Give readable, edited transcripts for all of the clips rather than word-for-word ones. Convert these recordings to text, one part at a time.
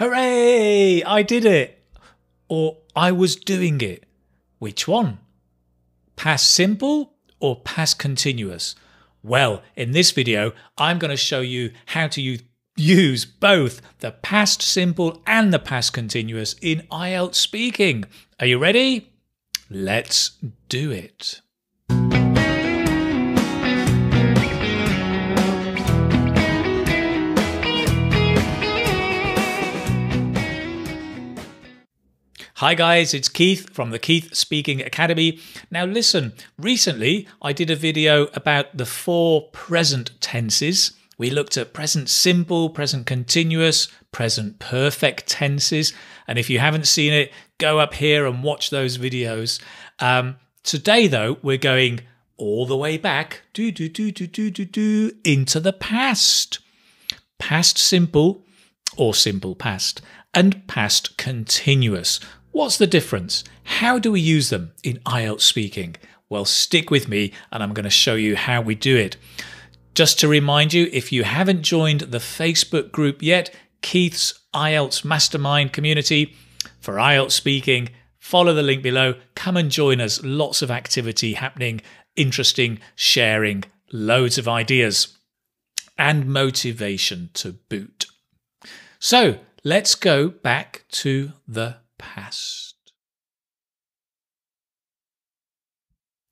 Hooray, I did it. Or I was doing it. Which one? Past simple or past continuous? Well, in this video, I'm going to show you how to use both the past simple and the past continuous in IELTS speaking. Are you ready? Let's do it. Hi guys, it's Keith from the Keith Speaking Academy. Now listen, recently I did a video about the 4 present tenses. We looked at present simple, present continuous, present perfect tenses. And if you haven't seen it, go up here and watch those videos. Today though, we're going all the way back into the past. Past simple or simple past and past continuous. What's the difference? How do we use them in IELTS speaking? Well, stick with me and I'm going to show you how we do it. Just to remind you, if you haven't joined the Facebook group yet, Keith's IELTS Mastermind Community for IELTS speaking, follow the link below, come and join us. Lots of activity happening, interesting, sharing, loads of ideas and motivation to boot. So let's go back to the past.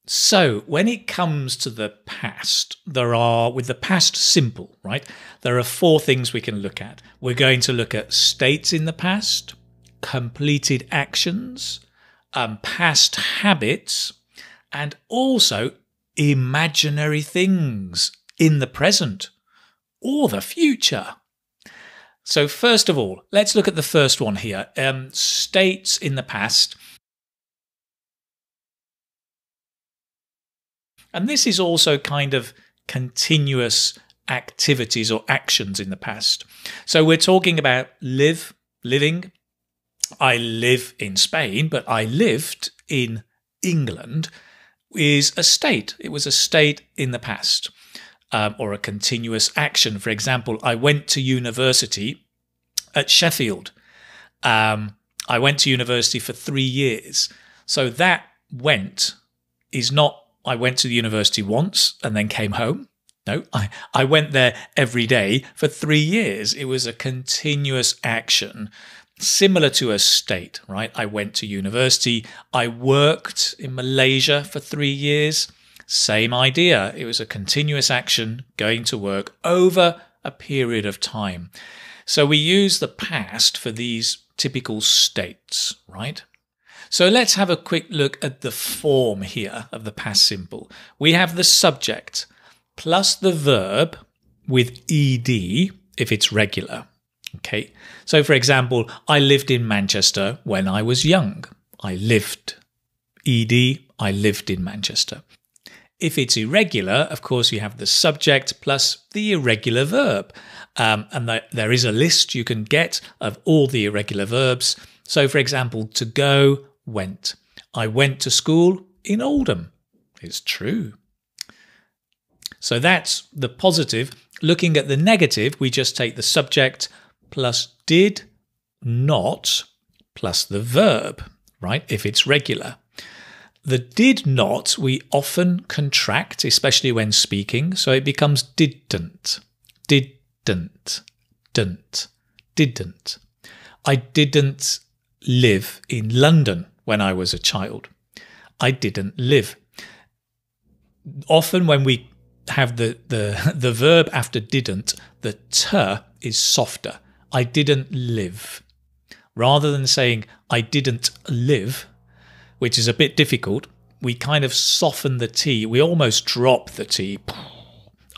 So when it comes to the past, there are, with the past simple, right? There are 4 things we can look at. We're going to look at states in the past, completed actions, past habits, and also imaginary things in the present or the future. So first of all, let's look at the first one here, states in the past. And this is also kind of continuous activities or actions in the past. So we're talking about live, living. I live in Spain, but I lived in England is a state. It was a state in the past. Or a continuous action. For example, I went to university at Sheffield. I went to university for 3 years. So that went is not I went to the university once and then came home. No, I went there every day for 3 years. It was a continuous action, similar to a state, right? I went to university. I worked in Malaysia for 3 years. Same idea. It was a continuous action going to work over a period of time. So we use the past for these typical states, right? So let's have a quick look at the form here of the past simple. We have the subject plus the verb with ed if it's regular. Okay. So for example, I lived in Manchester when I was young. I lived. Ed, I lived in Manchester. If it's irregular, of course, you have the subject plus the irregular verb. And there is a list you can get of all the irregular verbs. So, for example, to go, went. I went to school in Oldham. It's true. So that's the positive. Looking at the negative, we just take the subject plus did not plus the verb, right, if it's regular. The did not we often contract, especially when speaking, so it becomes didn't, didn't, didn't, didn't. I didn't live in London when I was a child. I didn't live. Often when we have the verb after didn't, the t is softer. I didn't live. Rather than saying I didn't live, which is a bit difficult, we kind of soften the T. We almost drop the T.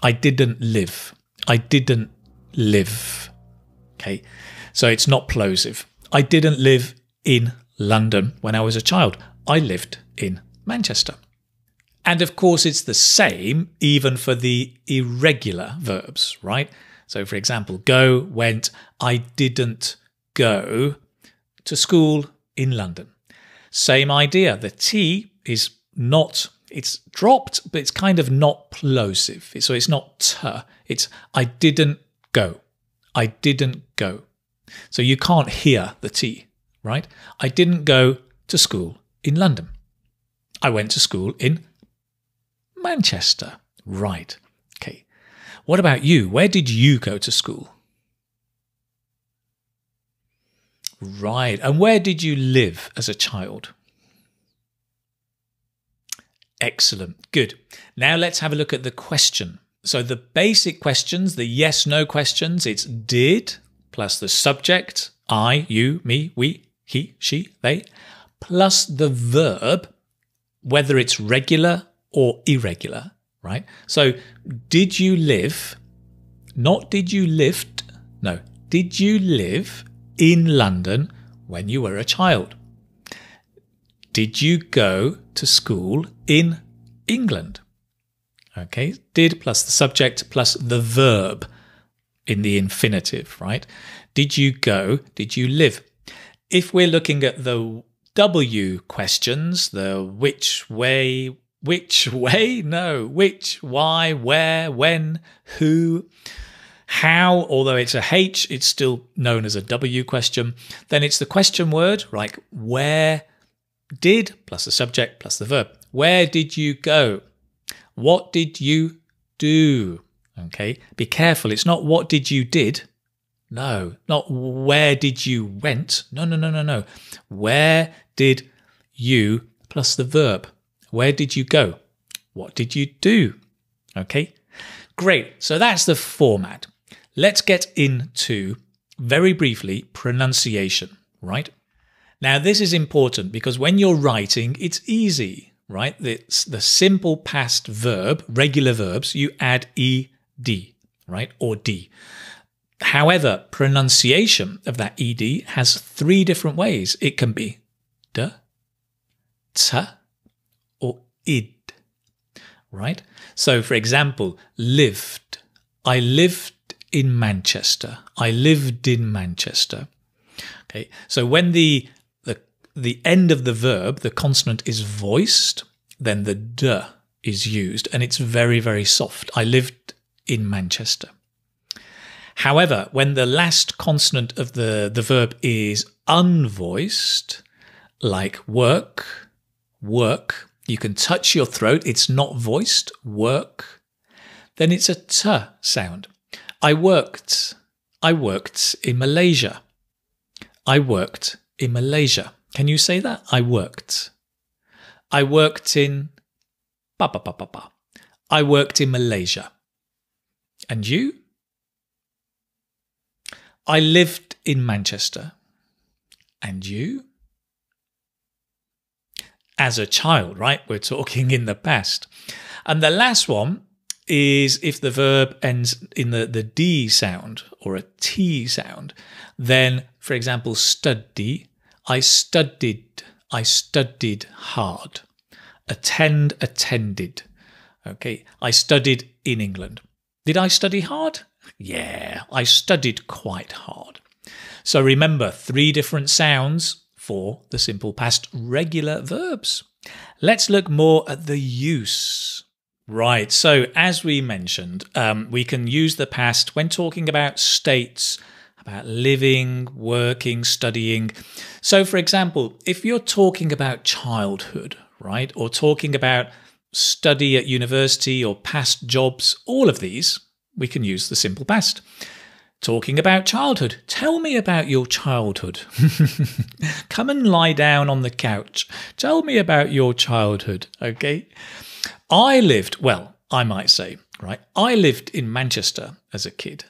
I didn't live. I didn't live. Okay, so it's not plosive. I didn't live in London when I was a child. I lived in Manchester. And of course, it's the same even for the irregular verbs, right? So for example, go, went. I didn't go to school in London. Same idea. The T is not, it's dropped, but it's kind of not plosive. So it's not t. It's I didn't go. I didn't go. So you can't hear the T, right? I didn't go to school in London. I went to school in Manchester. Right. Okay. What about you? Where did you go to school? Right. And where did you live as a child? Excellent. Good. Now let's have a look at the question. So the basic questions, the yes, no questions, it's did plus the subject, I, you, me, we, he, she, they, plus the verb, whether it's regular or irregular, right? So did you live, not did you lived, no, did you live in London when you were a child? Did you go to school in England? Okay, did plus the subject plus the verb in the infinitive, right? Did you go? Did you live? If we're looking at the W questions, the which, why, where, when, who, how, although it's a H, it's still known as a W question. Then it's the question word, like where did plus the subject plus the verb. Where did you go? What did you do? Okay, be careful. It's not what did you did. No, not where did you went. No. Where did you plus the verb. Where did you go? What did you do? Okay, great. So that's the format. Let's get into, very briefly, pronunciation, right? Now, this is important because when you're writing, it's easy. Right? It's the simple past verb, regular verbs, you add ed, right? Or d. However, pronunciation of that ed has three different ways. It can be d, t, or id, right? So, for example, lived. I lived in Manchester. I lived in Manchester. Okay, so when the end of the verb, the consonant is voiced, then the d is used, and it's very, very soft. I lived in Manchester. However, when the last consonant of the verb is unvoiced, like work, work, you can touch your throat, it's not voiced, work, then it's a t sound. I worked in Malaysia. I worked in Malaysia. Can you say that? I worked. I worked in... I worked in Malaysia. And you? I lived in Manchester. And you? As a child, right? We're talking in the past. And the last one is if the verb ends in the D sound or a T sound, then, for example, study. I studied hard. Attend, attended. Okay, I studied in England. Did I study hard? Yeah, I studied quite hard. So remember, three different sounds for the simple past regular verbs. Let's look more at the use. Right, so as we mentioned, we can use the past when talking about states, about living, working, studying. So, for example, if you're talking about childhood, right, or talking about study at university or past jobs, all of these, we can use the simple past. Talking about childhood. Tell me about your childhood. Come and lie down on the couch. Tell me about your childhood, okay? I lived, well, I might say, right, I lived in Manchester as a kid.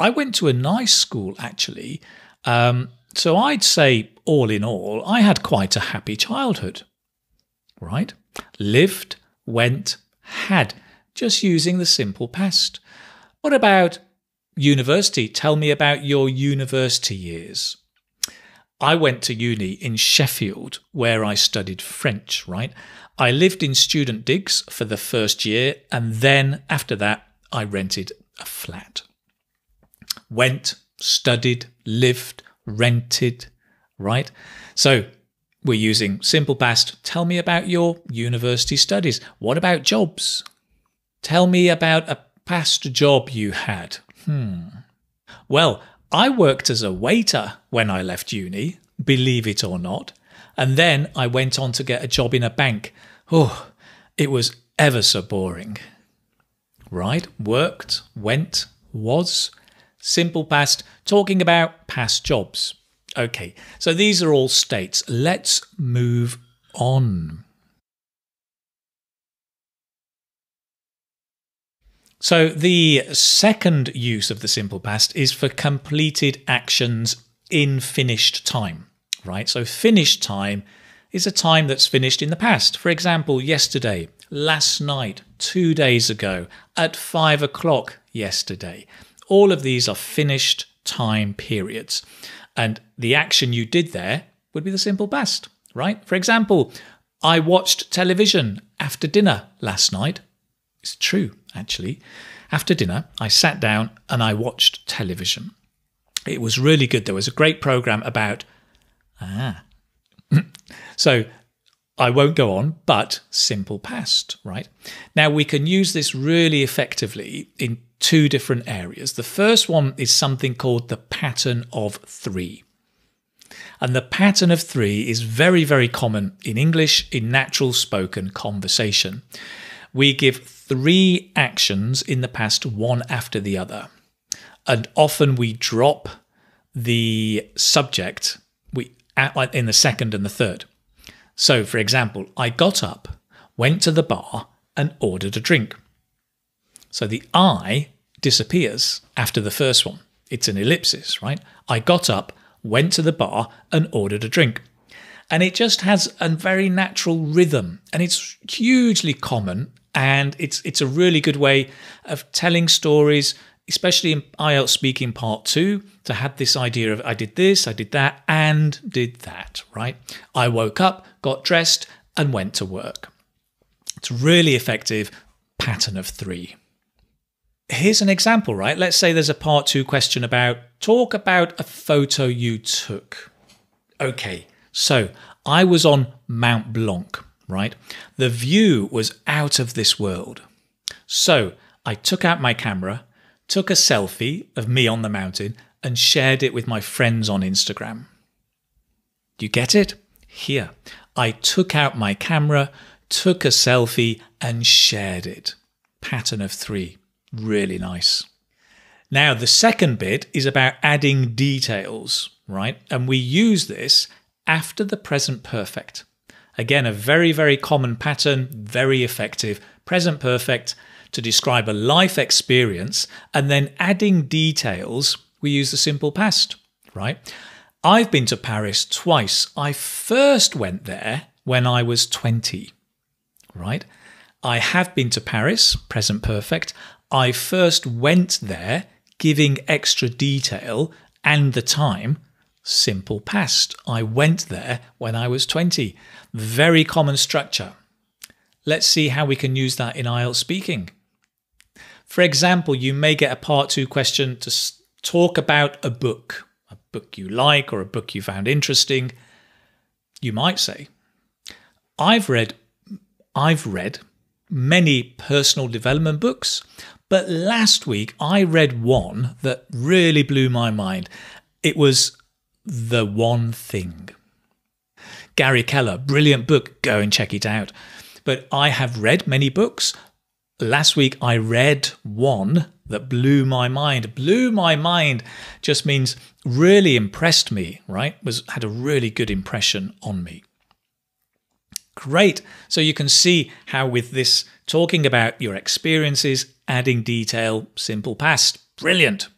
I went to a nice school, actually, so I'd say, all in all, I had quite a happy childhood, right? Lived, went, had, just using the simple past. What about university? Tell me about your university years. I went to uni in Sheffield, where I studied French, right? I lived in student digs for the first year, and then after that, I rented a flat. Went, studied, lived, rented, right? So we're using simple past. Tell me about your university studies. What about jobs? Tell me about a past job you had. Well, I worked as a waiter when I left uni, believe it or not, and then I went on to get a job in a bank. Oh, it was ever so boring. Right, worked, went, was, simple past, talking about past jobs. Okay, so these are all states. Let's move on. So the second use of the simple past is for completed actions in finished time, right? So finished time is a time that's finished in the past. For example, yesterday, last night, 2 days ago, at 5 o'clock yesterday. All of these are finished time periods. And the action you did there would be the simple past, right? For example, I watched television after dinner last night. It's true, actually. After dinner, I sat down and I watched television. It was really good. There was a great program about... So I won't go on, but simple past, right? Now, we can use this really effectively in two different areas. The first one is something called the pattern of three. And the pattern of three is very, very common in English, in natural spoken conversation. We give three actions in the past, one after the other. And often we drop the subject in the second and the third. So, for example, I got up, went to the bar and ordered a drink. So the I disappears after the first one. It's an ellipsis, right? I got up, went to the bar and ordered a drink. And it just has a very natural rhythm, and it's hugely common, and it's a really good way of telling stories, especially in IELTS Speaking Part 2, to have this idea of I did this, I did that, and did that, right? I woke up, got dressed, and went to work. It's really effective, pattern of three. Here's an example, right? Let's say there's a Part 2 question about, talk about a photo you took. Okay. So I was on Mount Blanc, right? The view was out of this world. So I took out my camera, took a selfie of me on the mountain and shared it with my friends on Instagram. Do you get it? Here, I took out my camera, took a selfie and shared it. Pattern of three, really nice. Now the second bit is about adding details, right? And we use this after the present perfect. Again, a very, very common pattern, very effective. Present perfect to describe a life experience, and then adding details, we use the simple past, right? I've been to Paris twice. I first went there when I was 20, right? I have been to Paris, present perfect. I first went there, giving extra detail and the time, simple past. I went there when I was 20. Very common structure. Let's see how we can use that in IELTS speaking. For example, you may get a part 2 question to talk about a book you like or a book you found interesting. You might say, I've read many personal development books, but last week I read one that really blew my mind. It was The One Thing. Gary Keller, brilliant book, go and check it out. But I have read many books. Last week I read one that blew my mind. Blew my mind just means really impressed me, right? Had a really good impression on me. Great. So you can see how with this talking about your experiences, adding detail, simple past, brilliant.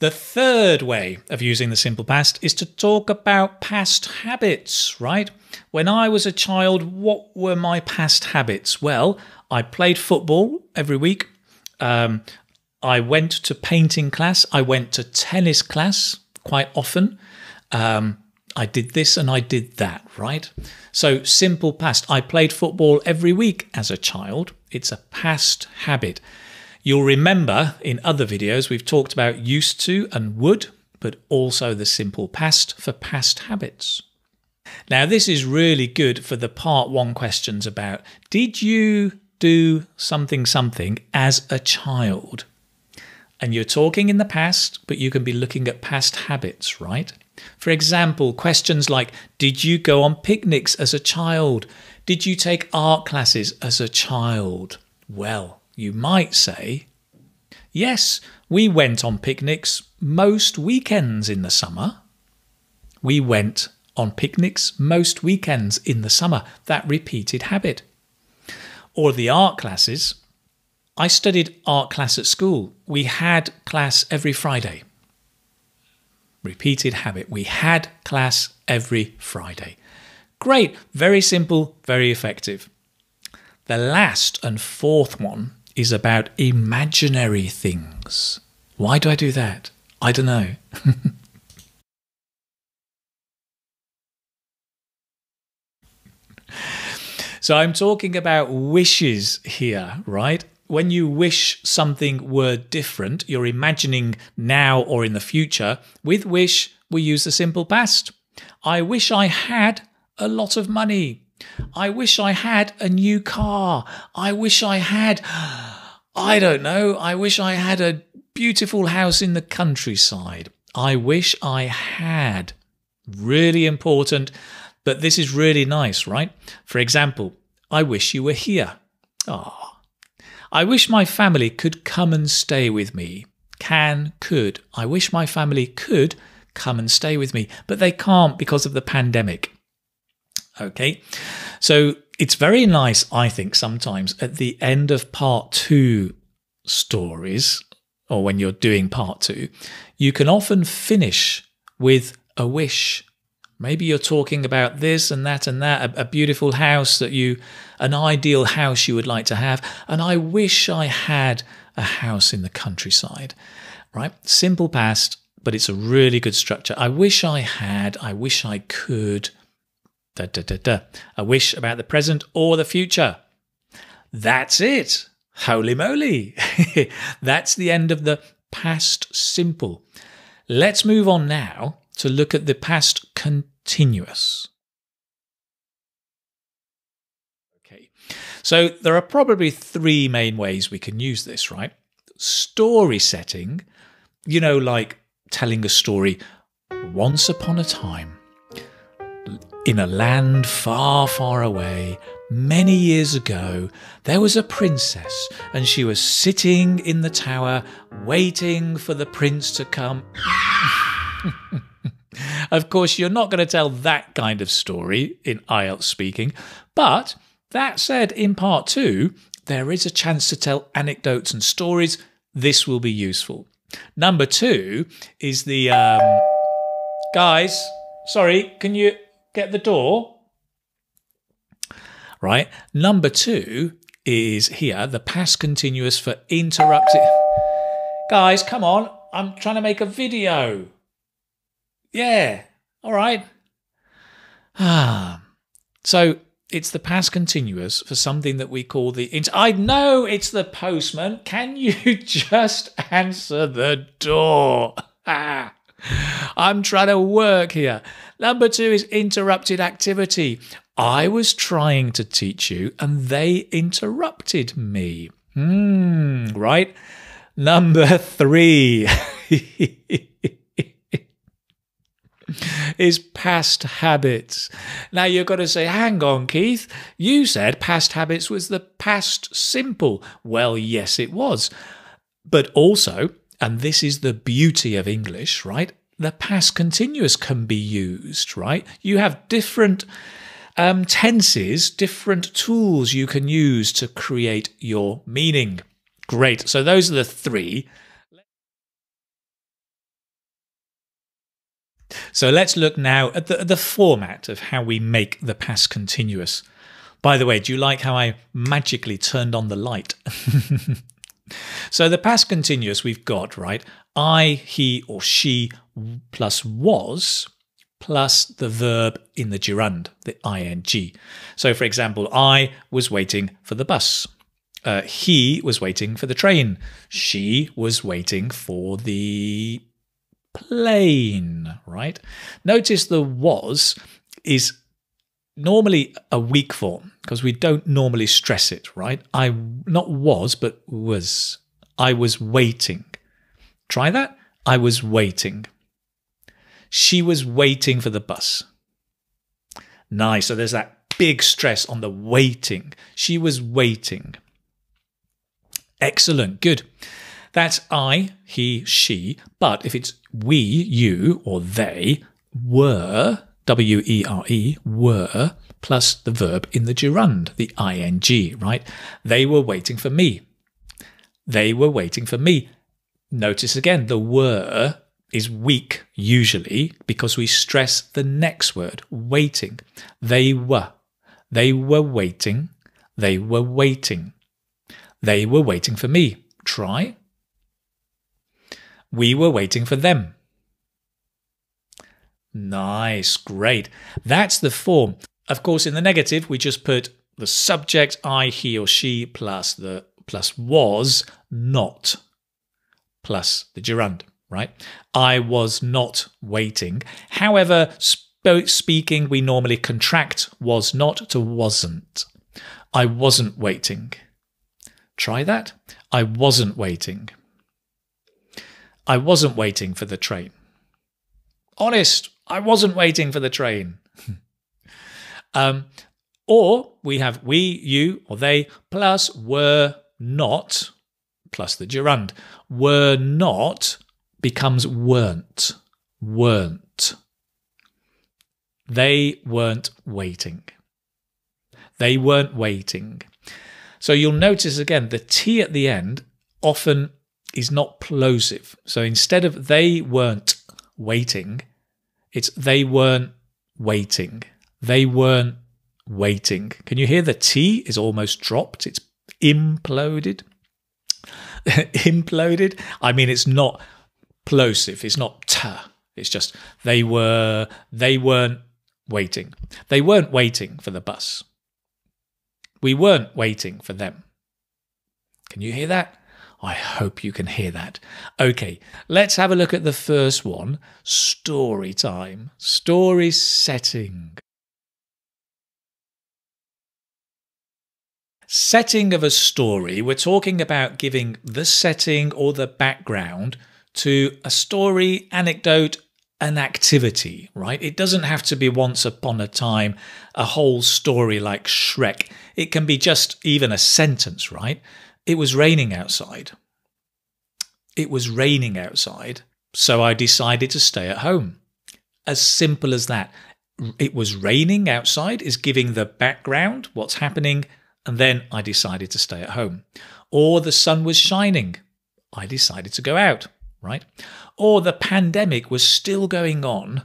The third way of using the simple past is to talk about past habits, right? When I was a child, what were my past habits? Well, I played football every week. I went to painting class. I went to tennis class quite often. I did this and I did that, right? So simple past. I played football every week as a child. It's a past habit. You'll remember in other videos we've talked about used to and would, but also the simple past for past habits. Now this is really good for the part 1 questions about did you do something something as a child. And you're talking in the past, but you can be looking at past habits, right? For example, questions like, did you go on picnics as a child? Did you take art classes as a child? Well, you might say, yes, we went on picnics most weekends in the summer. We went on picnics most weekends in the summer. That repeated habit. Or the art classes. I studied art class at school. We had class every Friday. Repeated habit. We had class every Friday. Great. Very simple, very effective. The last and fourth one is about imaginary things. Why do I do that? I don't know. So I'm talking about wishes here, right? When you wish something were different, you're imagining now or in the future. With wish, we use the simple past. I wish I had a lot of money. I wish I had a new car. I wish I had, I don't know, I wish I had a beautiful house in the countryside. I wish I had. Really important, but this is really nice, right? For example, I wish you were here. Oh, I wish my family could come and stay with me. Can, could. I wish my family could come and stay with me, but they can't because of the pandemic. Okay, so it's very nice, I think, sometimes at the end of part two stories, or when you're doing part two, you can often finish with a wish. Maybe you're talking about this and that, a beautiful house that you, an ideal house you would like to have, and I wish I had a house in the countryside, right? Simple past, but it's a really good structure. I wish I had, I wish I could. Da, da, da, da. A wish about the present or the future. That's it. Holy moly. That's the end of the past simple. Let's move on now to look at the past continuous. Okay. So there are probably three main ways we can use this, right? Story setting, you know, like telling a story once upon a time. In a land far, far away, many years ago, there was a princess and she was sitting in the tower waiting for the prince to come. Of course, you're not going to tell that kind of story in IELTS speaking. But that said, in part two, there is a chance to tell anecdotes and stories. This will be useful. Number two is the... guys, sorry, can you... get the door. Right. Number two is here, the past continuous for interrupted. Guys, come on. I'm trying to make a video. Yeah. All right. Ah. So it's the past continuous for something that we call the... I know it's the postman. Can you just answer the door? Ah. I'm trying to work here. Number two is interrupted activity. I was trying to teach you and they interrupted me. Right? Number three is past habits. Now you've got to say, hang on, Keith, you said past habits was the past simple. Well, yes, it was. But also... and this is the beauty of English, right? The past continuous can be used, right? You have different tenses, different tools you can use to create your meaning. Great. So those are the three. So let's look now at the format of how we make the past continuous. By the way, do you like how I magically turned on the light? So the past continuous we've got, right? I, he, or she, plus was, plus the verb in the gerund, the ing. So for example, I was waiting for the bus. He was waiting for the train. She was waiting for the plane, right? Notice the was is normally a weak form, because we don't normally stress it, right? Was. I was waiting. Try that. I was waiting. She was waiting for the bus. Nice. So there's that big stress on the waiting. She was waiting. Excellent. Good. That's I, he, she. But if it's we, you, or they, were, W-E-R-E, were, plus the verb in the gerund, the ing, right? They were waiting for me. They were waiting for me. Notice again, the were is weak usually because we stress the next word, waiting. They were. They were waiting. They were waiting. They were waiting for me. Try. We were waiting for them. Nice. Great. That's the form. Of course, in the negative, we just put the subject, I, he or she, plus was not, plus the gerund, right? I was not waiting. However, speaking, we normally contract was not to wasn't. I wasn't waiting. Try that. I wasn't waiting. I wasn't waiting for the train. Honest, I wasn't waiting for the train. Or we have we, you, or they, plus were not, plus the gerund. Were not becomes weren't. Weren't. They weren't waiting. They weren't waiting. So you'll notice again, the T at the end often is not plosive. So instead of they weren't waiting, it's they weren't waiting. They weren't waiting. Can you hear the T is almost dropped? It's imploded. Imploded. I mean, it's not plosive. It's not t. It's just they were. They weren't waiting. They weren't waiting for the bus. We weren't waiting for them. Can you hear that? I hope you can hear that. Okay, let's have a look at the first one. Story time. Story setting. Setting of a story. We're talking about giving the setting or the background to a story, anecdote, an activity, right? It doesn't have to be once upon a time, a whole story like Shrek. It can be just even a sentence, right? It was raining outside. It was raining outside, so I decided to stay at home. As simple as that. It was raining outside is giving the background, what's happening. And then I decided to stay at home. Or the sun was shining. I decided to go out, right? Or the pandemic was still going on.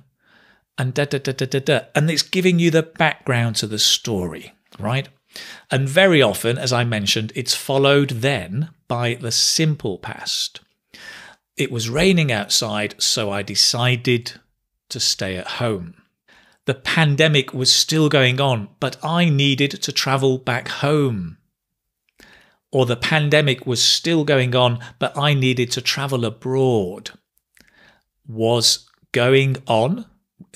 And da, da, da, da, da, da. And it's giving you the background to the story, right? And very often, as I mentioned, it's followed then by the simple past. It was raining outside, so I decided to stay at home. The pandemic was still going on, but I needed to travel back home. Or the pandemic was still going on, but I needed to travel abroad. Was going on,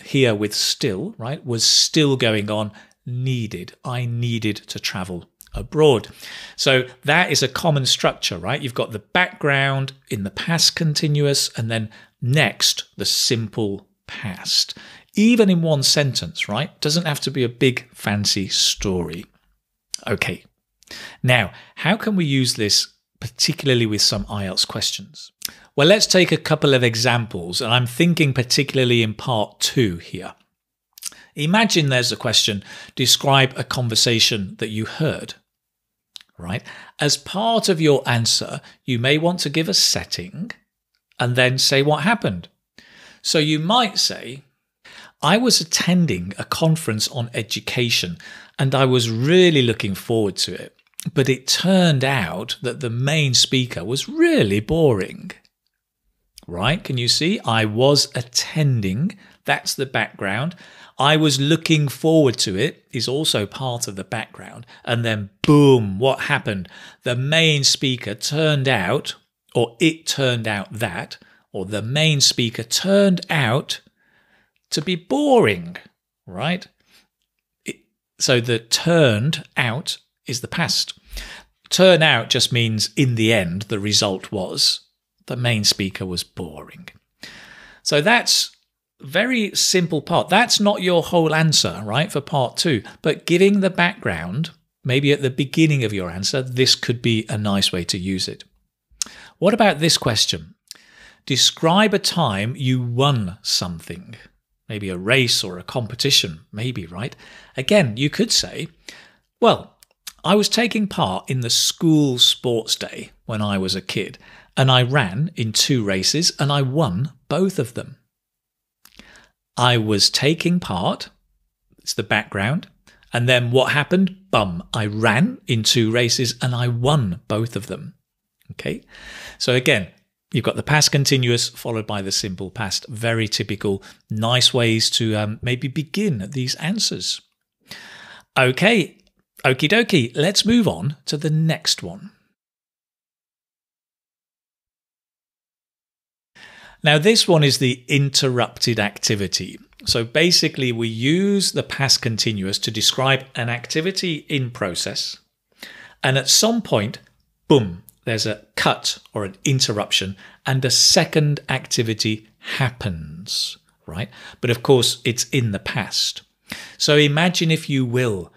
here with still, right? Was still going on, needed. I needed to travel abroad. So that is a common structure, right? You've got the background in the past continuous, and then next, the simple past. Even in one sentence, right? Doesn't have to be a big fancy story. Okay. Now, how can we use this particularly with some IELTS questions? Well, let's take a couple of examples, and I'm thinking particularly in part 2 here. Imagine there's a question, describe a conversation that you heard, right? As part of your answer, you may want to give a setting and then say what happened. So you might say, I was attending a conference on education and I was really looking forward to it, but it turned out that the main speaker was really boring. Right? Can you see? I was attending. That's the background. I was looking forward to it is also part of the background. And then boom, what happened? The main speaker turned out, or it turned out that, or the main speaker turned out to be boring, right? It So the turned out is the past. Turn out just means in the end, the result was the main speaker was boring. So that's a very simple part. That's not your whole answer, right, for part two. But giving the background, maybe at the beginning of your answer, this could be a nice way to use it. What about this question? Describe a time you won something, maybe a race or a competition, maybe, right? Again, you could say, well, I was taking part in the school sports day when I was a kid, and I ran in 2 races and I won both of them. I was taking part, it's the background, and then what happened? Bum, I ran in 2 races and I won both of them. Okay, so again, you've got the past continuous followed by the simple past. Very typical, nice ways to maybe begin these answers. Okay, okie dokie, let's move on to the next one. Now this one is the interrupted activity. So basically we use the past continuous to describe an activity in process, and at some point, boom, there's a cut or an interruption and a second activity happens, right? But of course, it's in the past. So imagine, if you will,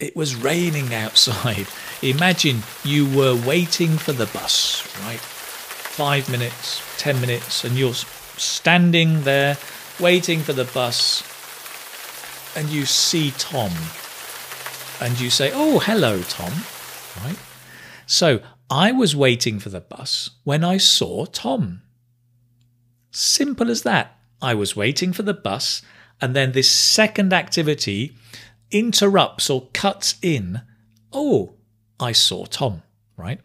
it was raining outside. Imagine you were waiting for the bus, right? 5 minutes, 10 minutes, and you're standing there waiting for the bus, and you see Tom and you say, oh, hello, Tom, right? So I was waiting for the bus when I saw Tom. Simple as that. I was waiting for the bus, and then this second activity interrupts or cuts in. Oh, I saw Tom, right?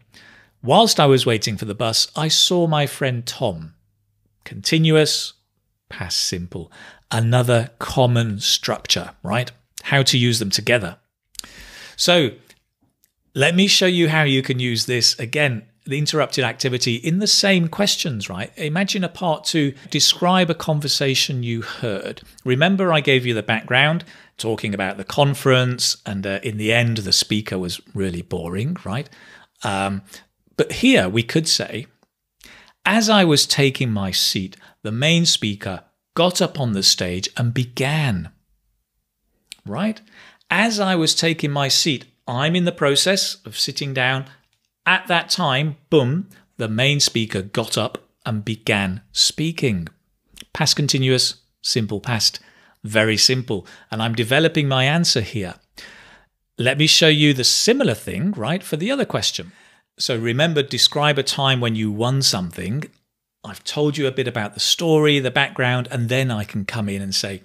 Whilst I was waiting for the bus, I saw my friend Tom. Continuous, past simple. Another common structure, right? How to use them together. So, let me show you how you can use this. Again, the interrupted activity in the same questions, right? Imagine a part two, describe a conversation you heard. Remember, I gave you the background, talking about the conference, and in the end, the speaker was really boring, right? But here we could say, as I was taking my seat, the main speaker got up on the stage and began, right? As I was taking my seat, I'm in the process of sitting down. At that time, boom, the main speaker got up and began speaking. Past continuous, simple past, very simple. And I'm developing my answer here. Let me show you the similar thing, right, for the other question. So remember, describe a time when you won something. I've told you a bit about the story, the background, and then I can come in and say,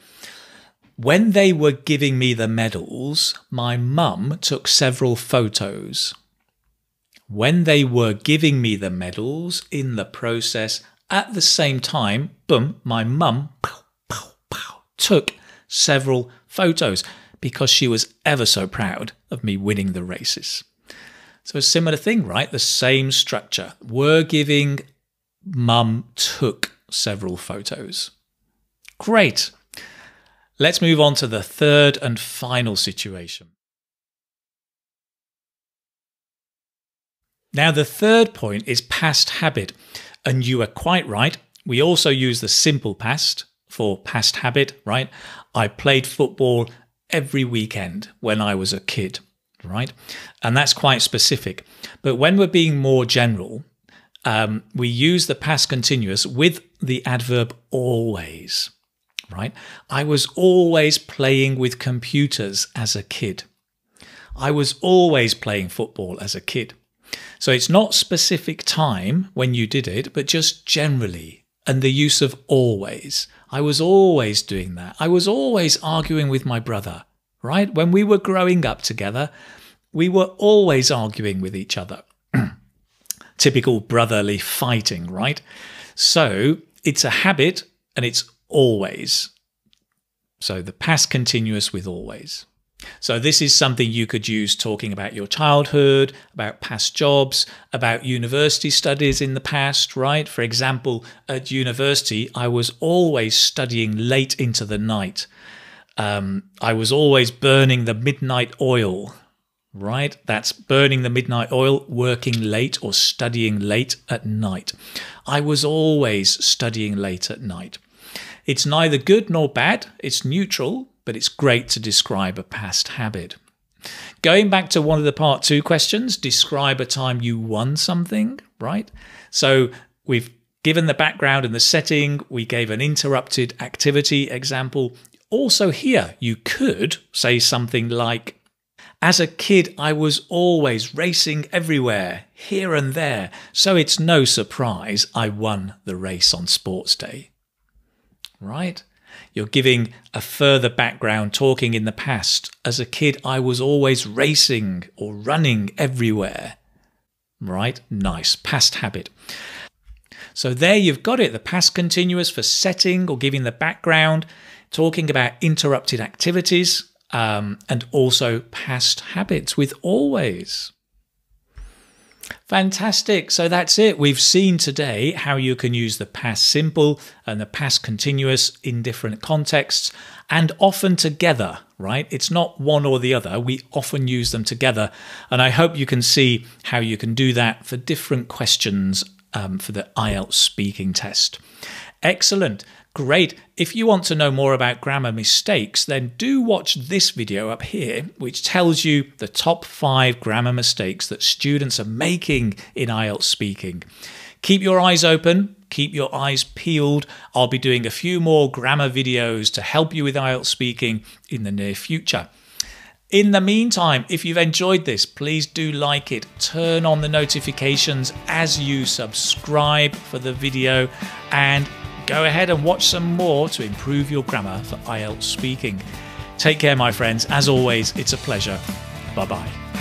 when they were giving me the medals, my mum took several photos. When they were giving me the medals, in the process, at the same time, boom, my mum took several photos because she was ever so proud of me winning the races. So a similar thing, right? The same structure. Were giving, mum took several photos. Great. Let's move on to the third and final situation. Now, the third point is past habit. And you are quite right. We also use the simple past for past habit, right? I played football every weekend when I was a kid, right? And that's quite specific. But when we're being more general, we use the past continuous with the adverb always. Right? I was always playing with computers as a kid. I was always playing football as a kid. So it's not specific time when you did it, but just generally, and the use of always. I was always doing that. I was always arguing with my brother, right? When we were growing up together, we were always arguing with each other. Typical brotherly fighting, right? So it's a habit, and it's always. So the past continuous with always. So this is something you could use talking about your childhood, about past jobs, about university studies in the past, right? For example, at university, I was always studying late into the night. I was always burning the midnight oil, right? That's burning the midnight oil, working late or studying late at night. I was always studying late at night. It's neither good nor bad. It's neutral, but it's great to describe a past habit. Going back to one of the part two questions, describe a time you won something, right? So we've given the background and the setting. We gave an interrupted activity example. Also here, you could say something like, as a kid, I was always racing everywhere, here and there. So it's no surprise I won the race on sports day, right? You're giving a further background, talking in the past. As a kid, I was always racing or running everywhere, right? Nice, past habit. So there you've got it, the past continuous for setting or giving the background, talking about interrupted activities, and also past habits with always. Fantastic. So that's it. We've seen today how you can use the past simple and the past continuous in different contexts and often together, right? It's not one or the other. We often use them together. And I hope you can see how you can do that for different questions for the IELTS speaking test. Excellent. Great. If you want to know more about grammar mistakes, then do watch this video up here, which tells you the top 5 grammar mistakes that students are making in IELTS speaking. Keep your eyes open. Keep your eyes peeled. I'll be doing a few more grammar videos to help you with IELTS speaking in the near future. In the meantime, if you've enjoyed this, please do like it. Turn on the notifications as you subscribe for the video, and go ahead and watch some more to improve your grammar for IELTS speaking. Take care, my friends. As always, it's a pleasure. Bye-bye.